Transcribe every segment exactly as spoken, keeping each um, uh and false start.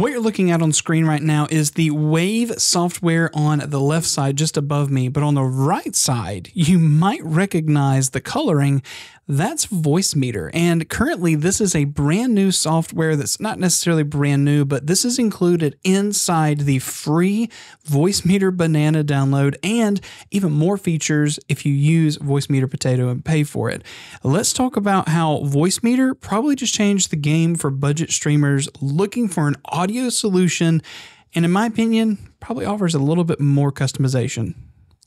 What you're looking at on screen right now is the Wave software on the left side just above me, but on the right side, you might recognize the coloring. That's VoiceMeeter, and currently this is a brand new software that's not necessarily brand new, but this is included inside the free VoiceMeeter Banana download and even more features if you use VoiceMeeter Potato and pay for it. Let's talk about how VoiceMeeter probably just changed the game for budget streamers looking for an audio solution, and in my opinion, probably offers a little bit more customization.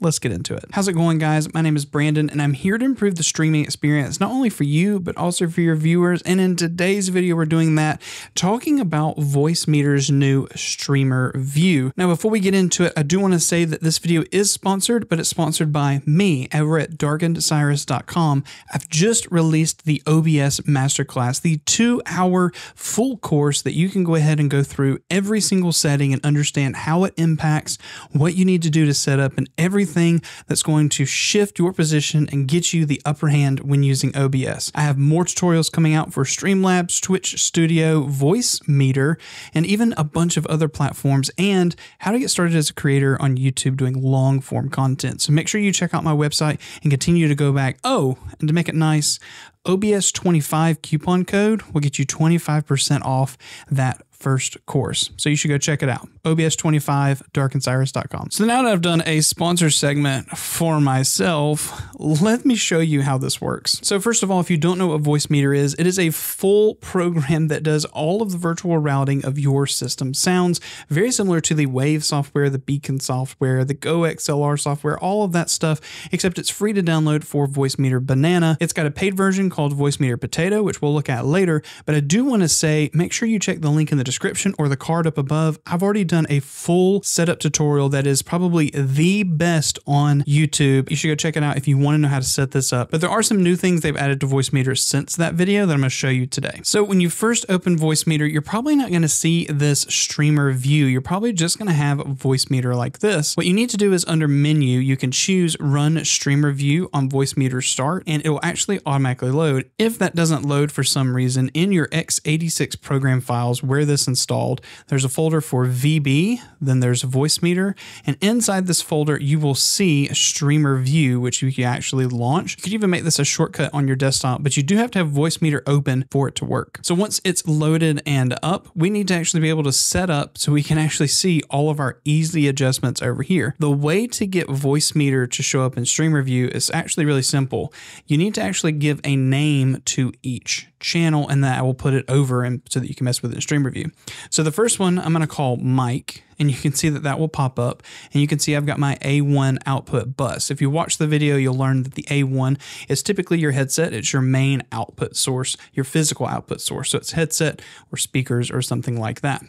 Let's get into it. How's it going, guys? My name is Brandon, and I'm here to improve the streaming experience, not only for you, but also for your viewers. And in today's video, we're doing that, talking about VoiceMeeter's new streamer view. Now, before we get into it, I do want to say that this video is sponsored, but it's sponsored by me over at darkened cyrus dot com. I've just released the O B S Masterclass, the two-hour full course that you can go ahead and go through every single setting and understand how it impacts, what you need to do to set up, and every Everything that's going to shift your position and get you the upper hand when using O B S. I have more tutorials coming out for Streamlabs, Twitch Studio, VoiceMeeter, and even a bunch of other platforms, and how to get started as a creator on YouTube doing long form content. So make sure you check out my website and continue to go back. Oh, and to make it nice, O B S twenty-five coupon code will get you twenty-five percent off that first course. So you should go check it out. O B S twenty-five, darkened cyrus dot com. So now that I've done a sponsor segment for myself, let me show you how this works. So first of all, if you don't know what VoiceMeeter is, it is a full program that does all of the virtual routing of your system sounds, very similar to the Wave software, the Beacon software, the Go X L R software, all of that stuff, except it's free to download for VoiceMeeter Banana. It's got a paid version called VoiceMeeter Potato, which we'll look at later, but I do want to say, make sure you check the link in the description or the card up above. I've already done done a full setup tutorial that is probably the best on YouTube. You should go check it out if you want to know how to set this up. But there are some new things they've added to VoiceMeeter since that video that I'm going to show you today. So when you first open VoiceMeeter, you're probably not going to see this streamer view. You're probably just going to have VoiceMeeter like this. What you need to do is under menu, you can choose run streamer view on VoiceMeeter start, and it will actually automatically load. If that doesn't load for some reason in your x eighty-six program files where this installed, there's a folder for V B. Then there's VoiceMeeter, and inside this folder you will see Streamer View, which you can actually launch. You could even make this a shortcut on your desktop, but you do have to have VoiceMeeter open for it to work. So once it's loaded and up, we need to actually be able to set up so we can actually see all of our easy adjustments over here. The way to get VoiceMeeter to show up in Streamer View is actually really simple. You need to actually give a name to each channel, and that I will put it over and so that you can mess with it in Streamer View. So the first one I'm going to call Mike. And you can see that that will pop up, and you can see I've got my A one output bus. If you watch the video, you'll learn that the A one is typically your headset. It's your main output source, your physical output source. So it's headset or speakers or something like that.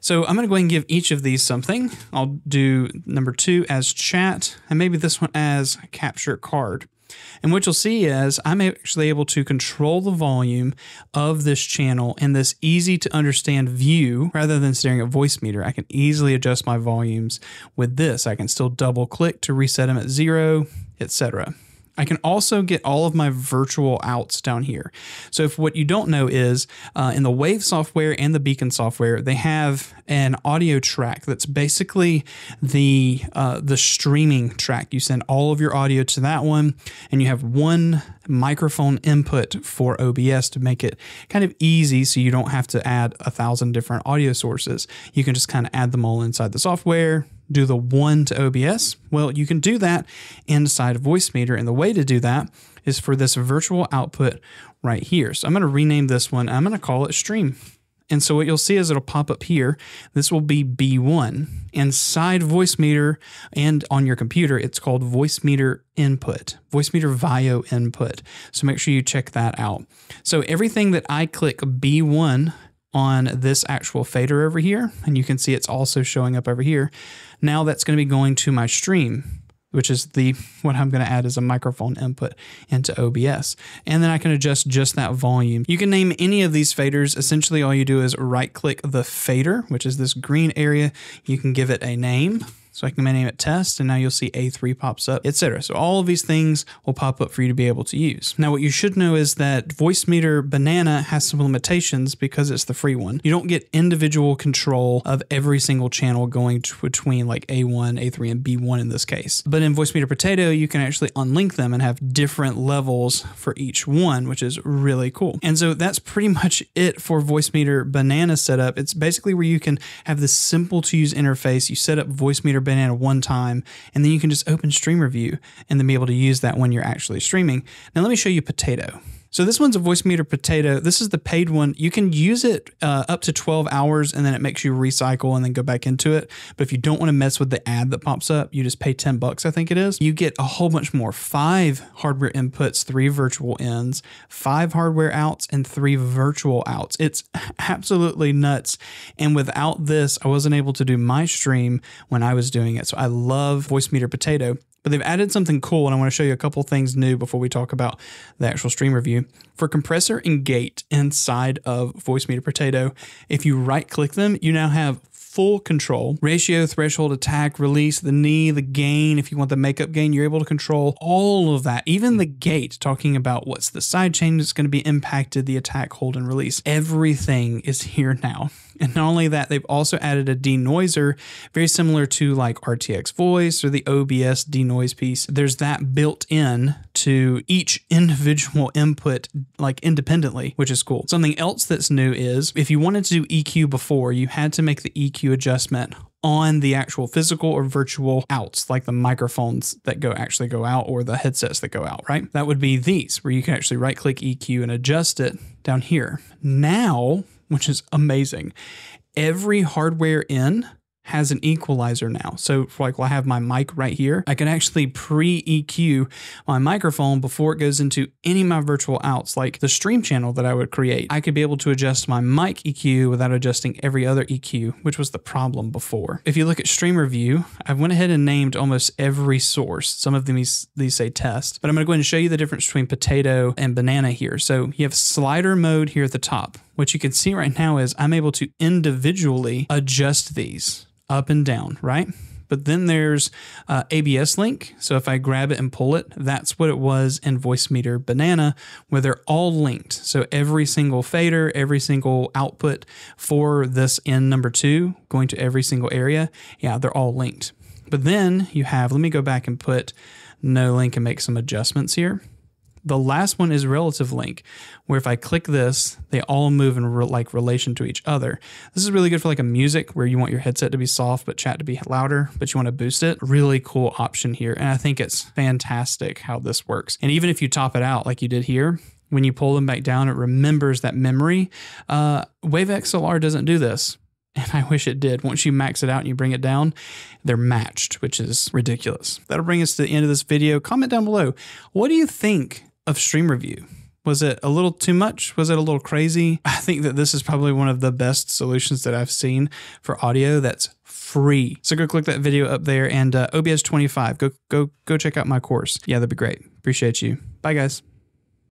So I'm going to go ahead and give each of these something. I'll do number two as chat, and maybe this one as capture card. And what you'll see is I'm actually able to control the volume of this channel in this easy to understand view. Rather than staring at VoiceMeeter, I can easily adjust my volumes with this. I can still double click to reset them at zero, et cetera. I can also get all of my virtual outs down here. So if what you don't know is uh, in the Wave software and the Beacon software, they have an audio track that's basically the uh, the streaming track. You send all of your audio to that one, and you have one microphone input for O B S to make it kind of easy so you don't have to add a thousand different audio sources. You can just kind of add them all inside the software. Do the one to O B S? Well, you can do that inside VoiceMeeter, and the way to do that is for this virtual output right here. So I'm going to rename this one. I'm going to call it Stream. And so what you'll see is it'll pop up here. This will be B one. Inside VoiceMeeter and on your computer, it's called VoiceMeeter Input, VoiceMeeter Vio Input. So make sure you check that out. So everything that I click B one on this actual fader over here, and you can see it's also showing up over here. Now that's going to be going to my stream, which is the what I'm going to add as a microphone input into O B S. And then I can adjust just that volume. You can name any of these faders. Essentially, all you do is right click the fader, which is this green area. You can give it a name. So I can name it test, and now you'll see A three pops up, et cetera. So all of these things will pop up for you to be able to use. Now, what you should know is that VoiceMeeter Banana has some limitations because it's the free one. You don't get individual control of every single channel going between like A one, A three, and B one in this case. But in VoiceMeeter Potato, you can actually unlink them and have different levels for each one, which is really cool. And so that's pretty much it for VoiceMeeter Banana setup. It's basically where you can have this simple to use interface. You set up VoiceMeeter Banana one time, and then you can just open Stream Review and then be able to use that when you're actually streaming. Now let me show you Potato. So this one's a VoiceMeeter Potato. This is the paid one. You can use it uh, up to twelve hours, and then it makes you recycle and then go back into it. But if you don't want to mess with the ad that pops up, you just pay ten bucks, I think it is. You get a whole bunch more, five hardware inputs, three virtual ends, five hardware outs, and three virtual outs. It's absolutely nuts. And without this, I wasn't able to do my stream when I was doing it. So I love VoiceMeeter Potato. But they've added something cool, and I want to show you a couple things new before we talk about the actual stream review. For compressor and gate inside of VoiceMeeter Potato, if you right-click them, you now have full control. Ratio, threshold, attack, release, the knee, the gain. If you want the makeup gain, you're able to control all of that. Even the gate, talking about what's the side chain that's going to be impacted, the attack, hold, and release. Everything is here now. And not only that, they've also added a denoiser, very similar to like R T X Voice or the O B S denoise piece. There's that built in to each individual input, like independently, which is cool. Something else that's new is if you wanted to do E Q before, you had to make the E Q adjustment on the actual physical or virtual outs, like the microphones that go actually go out or the headsets that go out, right? That would be these, where you can actually right click E Q and adjust it down here. Now, which is amazing, every hardware in has an equalizer now. So for like, well, I have my mic right here. I can actually pre-E Q my microphone before it goes into any of my virtual outs, like the stream channel that I would create. I could be able to adjust my mic E Q without adjusting every other E Q, which was the problem before. If you look at Stream Review, I went ahead and named almost every source. Some of these, these say test, but I'm gonna go ahead and show you the difference between Potato and Banana here. So you have slider mode here at the top. What you can see right now is I'm able to individually adjust these up and down, right? But then there's uh, A B S link. So if I grab it and pull it, that's what it was in VoiceMeeter Banana, where they're all linked. So every single fader, every single output for this end number two, going to every single area, yeah, they're all linked. But then you have, let me go back and put no link and make some adjustments here. The last one is relative link, where if I click this, they all move in re like relation to each other. This is really good for like a music where you want your headset to be soft, but chat to be louder, but you want to boost it. Really cool option here. And I think it's fantastic how this works. And even if you top it out like you did here, when you pull them back down, it remembers that memory. Uh, Wave X L R doesn't do this. And I wish it did. Once you max it out and you bring it down, they're matched, which is ridiculous. That'll bring us to the end of this video. Comment down below. What do you think of Stream Review? Was it a little too much? Was it a little crazy? I think that this is probably one of the best solutions that I've seen for audio that's free. So go click that video up there, and uh, O B S twenty-five. Go go go check out my course. Yeah, that'd be great. Appreciate you. Bye guys.